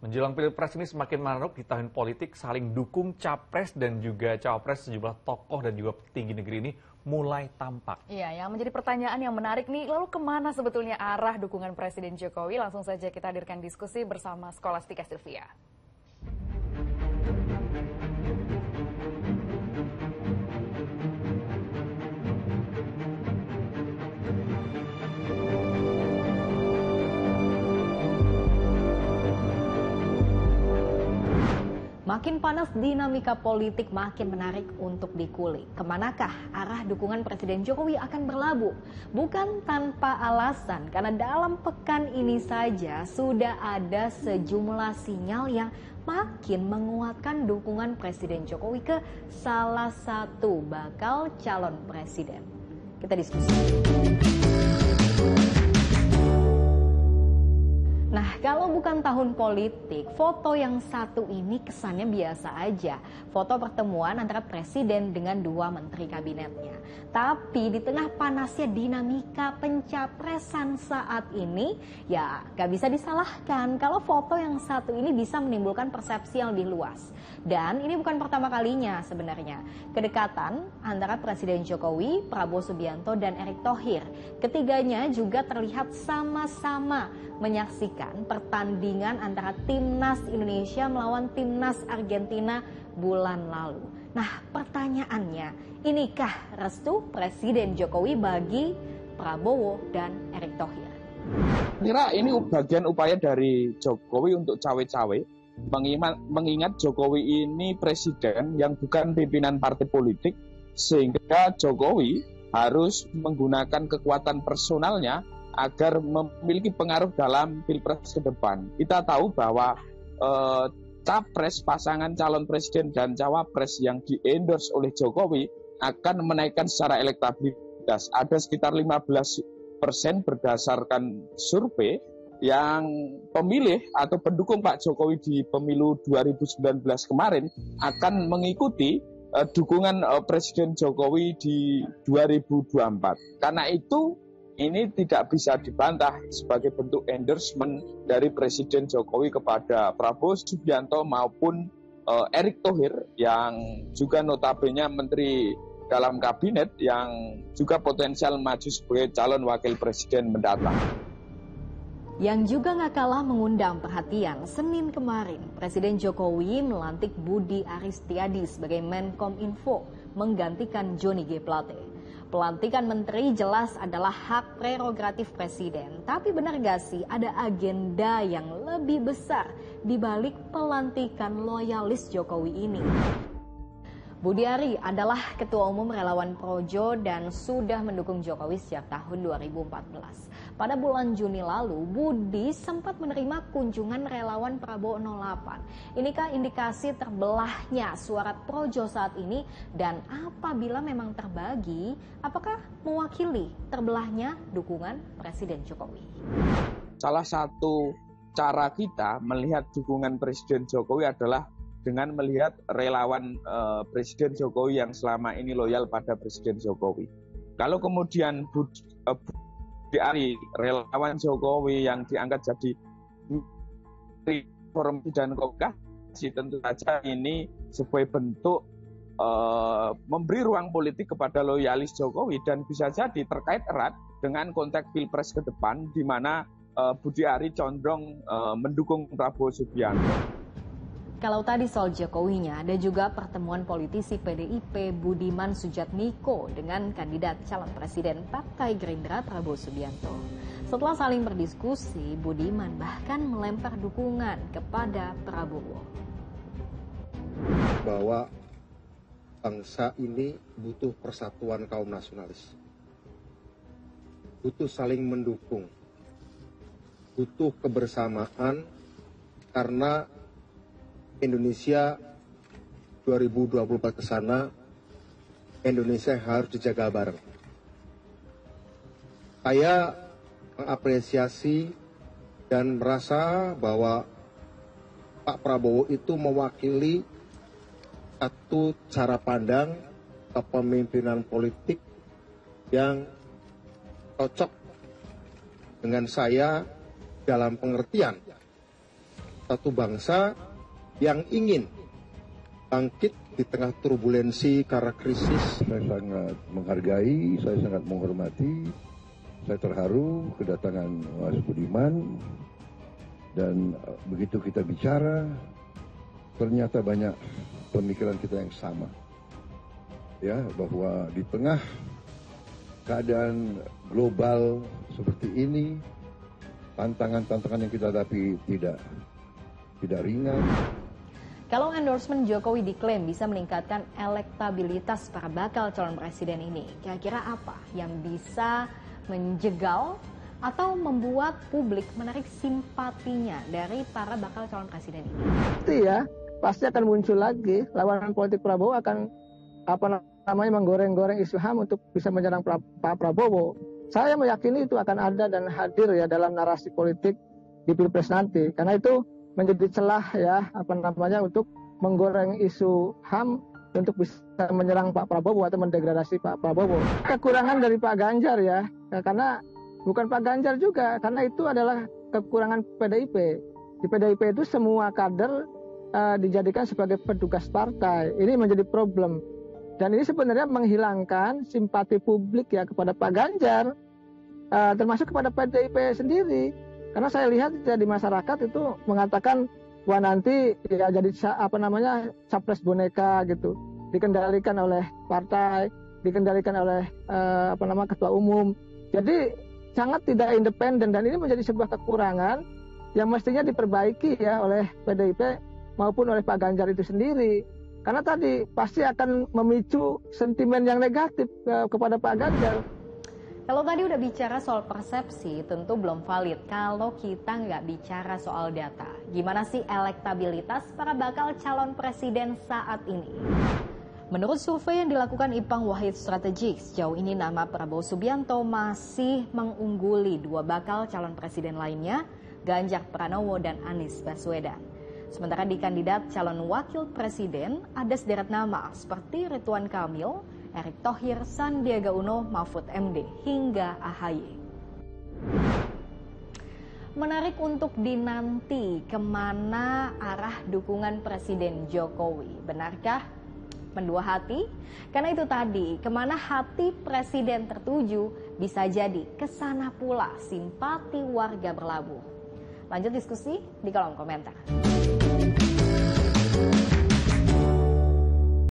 Menjelang Pilpres ini semakin menaruk di tahun politik, saling dukung capres dan juga cawapres sejumlah tokoh dan juga petinggi negeri ini mulai tampak. Iya, yang menjadi pertanyaan yang menarik nih, lalu kemana sebetulnya arah dukungan Presiden Jokowi? Langsung saja kita hadirkan diskusi bersama Sekolastika Silvia. Makin panas, dinamika politik makin menarik untuk dikulik. Kemanakah arah dukungan Presiden Jokowi akan berlabuh? Bukan tanpa alasan, karena dalam pekan ini saja sudah ada sejumlah sinyal yang makin menguatkan dukungan Presiden Jokowi ke salah satu bakal calon presiden. Kita diskusi. Nah, kalau bukan tahun politik, foto yang satu ini kesannya biasa aja. Foto pertemuan antara presiden dengan dua menteri kabinetnya. Tapi di tengah panasnya dinamika pencapresan saat ini, ya gak bisa disalahkan kalau foto yang satu ini bisa menimbulkan persepsi yang lebih luas. Dan ini bukan pertama kalinya sebenarnya. Kedekatan antara Presiden Jokowi, Prabowo Subianto, dan Erick Thohir. Ketiganya juga terlihat sama-sama menyaksikan pertandingan antara timnas Indonesia melawan timnas Argentina bulan lalu. Nah, pertanyaannya, inikah restu Presiden Jokowi bagi Prabowo dan Erick Thohir? Kira ini bagian upaya dari Jokowi untuk cawe-cawe, mengingat Jokowi ini presiden yang bukan pimpinan partai politik, sehingga Jokowi harus menggunakan kekuatan personalnya agar memiliki pengaruh dalam pilpres ke depan. Kita tahu bahwa capres pasangan calon presiden dan cawapres yang diendorse oleh Jokowi akan menaikkan secara elektabilitas. Ada sekitar 15% berdasarkan survei yang pemilih atau pendukung Pak Jokowi di pemilu 2019 kemarin akan mengikuti dukungan Presiden Jokowi di 2024. Karena itu ini tidak bisa dibantah sebagai bentuk endorsement dari Presiden Jokowi kepada Prabowo Subianto maupun Erick Thohir yang juga notabene menteri dalam kabinet yang juga potensial maju sebagai calon wakil presiden mendatang. Yang juga gak kalah mengundang perhatian, Senin kemarin Presiden Jokowi melantik Budi Aristiadi sebagai Menkominfo menggantikan Joni G. Plate. Pelantikan menteri jelas adalah hak prerogatif presiden. Tapi benar gak sih ada agenda yang lebih besar dibalik pelantikan loyalis Jokowi ini? Budi Arie adalah ketua umum Relawan Projo dan sudah mendukung Jokowi sejak tahun 2014. Pada bulan Juni lalu, Budi sempat menerima kunjungan Relawan Prabowo 08. Inikah indikasi terbelahnya suara Projo saat ini? Dan apabila memang terbagi, apakah mewakili terbelahnya dukungan Presiden Jokowi? Salah satu cara kita melihat dukungan Presiden Jokowi adalah dengan melihat relawan Presiden Jokowi yang selama ini loyal pada Presiden Jokowi. Kalau kemudian Budi Arie, relawan Jokowi yang diangkat jadi reformasi dan komunikasi, tentu saja ini sebagai bentuk memberi ruang politik kepada loyalis Jokowi dan bisa jadi terkait erat dengan konteks pilpres ke depan, di mana Budi Arie condong mendukung Prabowo Subianto. Kalau tadi soal Jokowinya, ada juga pertemuan politisi PDIP Budiman Sujatmiko dengan kandidat calon presiden Partai Gerindra Prabowo Subianto. Setelah saling berdiskusi, Budiman bahkan melempar dukungan kepada Prabowo. Bahwa bangsa ini butuh persatuan kaum nasionalis. Butuh saling mendukung. Butuh kebersamaan karena Indonesia 2024 ke sana, Indonesia harus dijaga bareng. Saya mengapresiasi dan merasa bahwa Pak Prabowo itu mewakili satu cara pandang kepemimpinan politik yang cocok dengan saya dalam pengertian satu bangsa yang ingin bangkit di tengah turbulensi karena krisis. Saya sangat menghargai, saya sangat menghormati, saya terharu kedatangan Mas Budiman. Dan begitu kita bicara, ternyata banyak pemikiran kita yang sama. Ya, bahwa di tengah keadaan global seperti ini, tantangan-tantangan yang kita hadapi tidak ringan. Kalau endorsement Jokowi diklaim bisa meningkatkan elektabilitas para bakal calon presiden ini, kira-kira apa yang bisa menjegal atau membuat publik menarik simpatinya dari para bakal calon presiden ini? Iya, pasti akan muncul lagi lawanan politik Prabowo akan menggoreng-goreng isu HAM untuk bisa menyerang Pak Prabowo. Saya meyakini itu akan ada dan hadir ya dalam narasi politik di Pilpres nanti, karena itu menjadi celah ya untuk menggoreng isu HAM untuk bisa menyerang Pak Prabowo atau mendegradasi Pak Prabowo. Kekurangan dari Pak Ganjar ya, karena bukan Pak Ganjar juga, karena itu adalah kekurangan PDIP. Di PDIP itu semua kader dijadikan sebagai petugas partai. Ini menjadi problem. Dan ini sebenarnya menghilangkan simpati publik ya kepada Pak Ganjar, termasuk kepada PDIP sendiri. Karena saya lihat ya, di masyarakat itu mengatakan, wah nanti ya jadi capres boneka gitu, dikendalikan oleh partai, dikendalikan oleh ketua umum. Jadi sangat tidak independen, dan ini menjadi sebuah kekurangan yang mestinya diperbaiki ya oleh PDIP maupun oleh Pak Ganjar itu sendiri. Karena tadi pasti akan memicu sentimen yang negatif kepada Pak Ganjar. Kalau tadi udah bicara soal persepsi, tentu belum valid kalau kita nggak bicara soal data. Gimana sih elektabilitas para bakal calon presiden saat ini? Menurut survei yang dilakukan Ipang Wahid Strategik, sejauh ini nama Prabowo Subianto masih mengungguli dua bakal calon presiden lainnya, Ganjar Pranowo dan Anies Baswedan. Sementara di kandidat calon wakil presiden ada sederet nama seperti Ridwan Kamil, Erick Thohir, Sandiaga Uno, Mahfud MD, hingga AHY. Menarik untuk dinanti kemana arah dukungan Presiden Jokowi. Benarkah mendua hati? Karena itu tadi, kemana hati presiden tertuju bisa jadi kesana pula simpati warga berlabuh. Lanjut diskusi di kolom komentar.